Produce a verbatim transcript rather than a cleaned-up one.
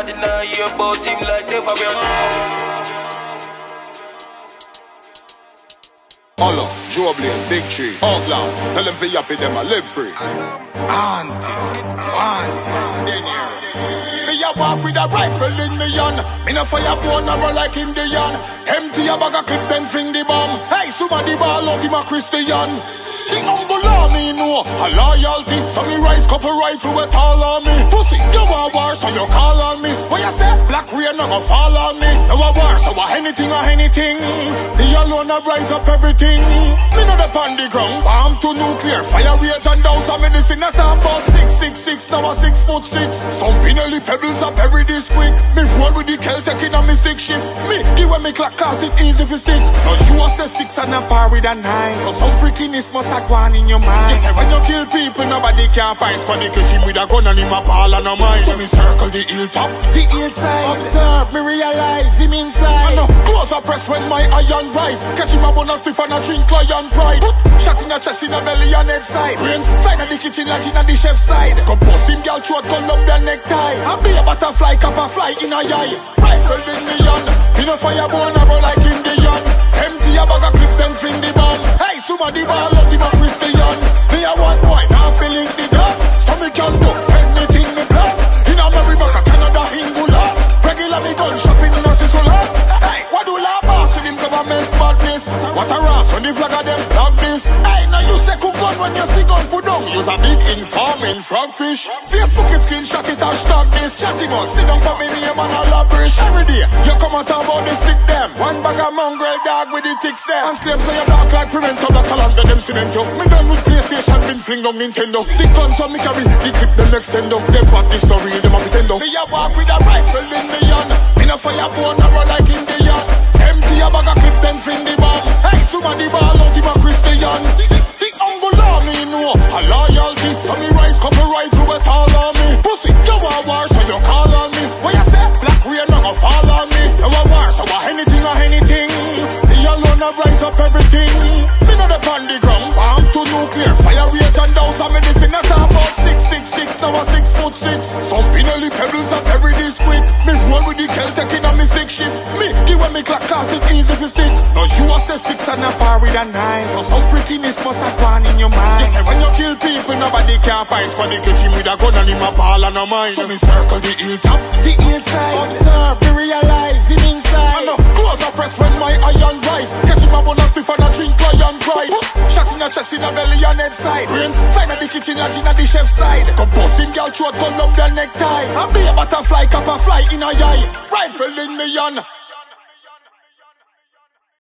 I did not hear about him like never before. Holla, Joblin, Big Tree, Outlaws. Tell them for yappy them I live free. Auntie, auntie, in here. Me a walk with a rifle in me hand. Me no fire bone no roll like Indian. Empty a bag a clip then fling the bomb. Hey, somebody ball out him a Christian. The humble law me know, a loyalty. So me rise couple rifle with all on me. Pussy, you a war, so you call on me. What you say? Black rain no go fall on me. You a war, so a anything or anything. Me alone a rise up everything. Me know the pan the ground, warm to nuclear. Fire rage and douse, so me this in a top about six, six, six, now a six foot six. Some pinelli pebbles up every this quick. Me roll with the Celtic in a mystic shift. Me, give when me clock cause it easy for stick. Now you a say six and a par with a nine. So some freakiness must one in your mind. You say when you kill people nobody can find. Squad the kitchen with a gun and him a ball and a mine. So me circle the hilltop, the hillside. Observe, me realize him inside. And uh, close are pressed when my iron rise. Catch him a bonus stiff and a drink lion pride. Put shot in a chest in a belly and head side. Brains fine at the kitchen like in a the chef side. Go bust him girl throat, gun up their necktie. I be a butterfly, cap a fly in a eye. Rifle in me on, me no fire bone I roll like Indian. Empty a bag of clip then fling the bomb. Hey, somebody ball out him a Christian. Me a one boy, now feeling the dark. So me can do anything me plan. In America, Canada, Angola. Regular me gun shopping in a Sisula. Hey, what do la pass with him government badness? What a rass when the flag of them block this. Hey, now you say cook gun when you see gun put down. Use a big informing frogfish. Facebook it, screenshot it, hashtag this. Chat him out, sit down for me name and a labrish. Every day, you come and talk about the stick them. One bag of mongrel dog with the ticks them. And claims so you dark like prevent up. Cement, me done with PlayStation, been fling down Nintendo. The guns on me carry, the clip them extend up. Them pop this story, them a pretend up. Me a walk with a rifle in me hand. Me no fire bone, I roll like Indian. Empty a bag of clip, then fling the bomb. Hey, somebody ball out, him a Christian. The humble law me know, a loyalty. So me rise, couple rifle with all on me. Pussy, you a war, so you call on me. What you say? Black rain no go fall on me. You a war, so a anything or anything. Me alone a rise up everything. On the ground, warm to nuclear. Fire rate and douse and medicine at about six six six, now a six foot six. Some pinelli pebbles up every this quick. Me roll with the Celtic in a mystic shift. Me, give when me clock cause it easy for stick. Now you a say six and a par with a nine. So some freakiness must have gone in your mind. You say when you kill people nobody can find. Squad the kitchen with a gun and him a ball and a mine. So me circle the hilltop, the hillside. Observe, me realize him inside. And uh, close a press when my iron rise. Catch him a bonus stiff and a drink lion pride. Shot in a chest in a belly on head side. Brains fine at the kitchen like in a the chef side. Go bust him girl throat, gun up their necktie. I be a butterfly, cap a fly in a eye. Rifle in me on.